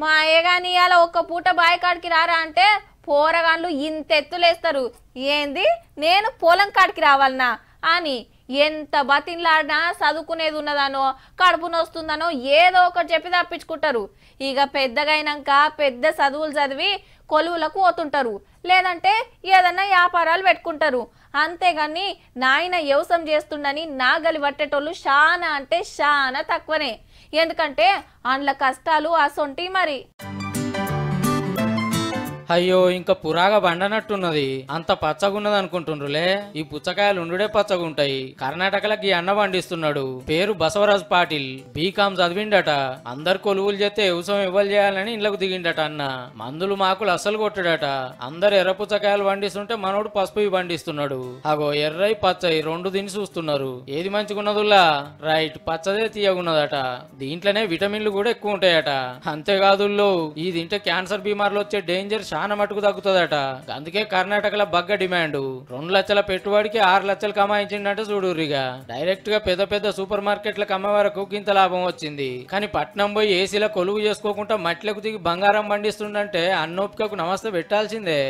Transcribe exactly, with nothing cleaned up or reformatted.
మా అయ్యగాని ఇయాల ఒక్క పూట బాయి కాడికి రారా అంటే పోరగాళ్ళు ఇంత ఎత్తులేస్తారు. ఏంది నేను పొలం కాడికి రావాలనా అని ఎంత బతిన్లాడినా చదువుకునేది ఉన్నదానో కడుపు నొస్తుందనో ఏదో ఒకటి చెప్పి తప్పించుకుంటారు. ఇక పెద్దగైనాక పెద్ద చదువులు చదివి కొలువులకు పోతుంటారు, లేదంటే ఏదన్నా వ్యాపారాలు పెట్టుకుంటారు. అంతేగాని నాయన వ్యవసాయం చేస్తుండని నాగలి పట్టేటోళ్ళు చాలా అంటే చాలా తక్కువనే. ఎందుకంటే అందులో కష్టాలు అసొంటి మరి. అయ్యో ఇంకా పురాగా బండనట్టున్నది, అంత పచ్చగున్నది అనుకుంటుండ్రులే. ఈ పుచ్చకాయలు ఉండుడే పచ్చగుంటాయి. కర్ణాటకలకి అన్న పండిస్తున్నాడు, పేరు బసవరాజ్ పాటిల్. బీకామ్ చదివిండట, అందరు కొలువులు చేస్తే వ్యవసాయం ఇవ్వలు చేయాలని ఇండ్లకు దిగిండట. అన్న మందులు మాకులు అసలు కొట్టడట. అందరు ఎర్ర పుచ్చకాయలు పండిస్తుంటే మనోడు పసుపు పండిస్తున్నాడు. అగో ఎర్రయి పచ్చయి రెండు తిని చూస్తున్నారు, ఏది మంచిగున్నదుల్లా. రైట్, పచ్చదే తీయగున్నదట. దీంట్లోనే విటమిన్లు కూడా ఎక్కువ ఉంటాయట. అంతేకాదుల్లో ఈ తింటే క్యాన్సర్ బీమార్లు వచ్చే డేంజర్ చాలా మటుకు తగ్గుతుందట. అందుకే కర్ణాటకలో బగ్గ డిమాండ్. రెండు లక్షల పెట్టుబడికి ఆరు లక్షలు కమాయించిందంటే చూడురిగా. డైరెక్ట్ గా పెద్ద పెద్ద సూపర్ మార్కెట్లకు అమ్మే వరకు ఇంత లాభం వచ్చింది. కానీ పట్నం పోయి ఏసీలో కొలువు చేసుకోకుండా మట్లకు దిగి బంగారం పండిస్తుందంటే అన్నోపికకు నమస్తే పెట్టాల్సిందే.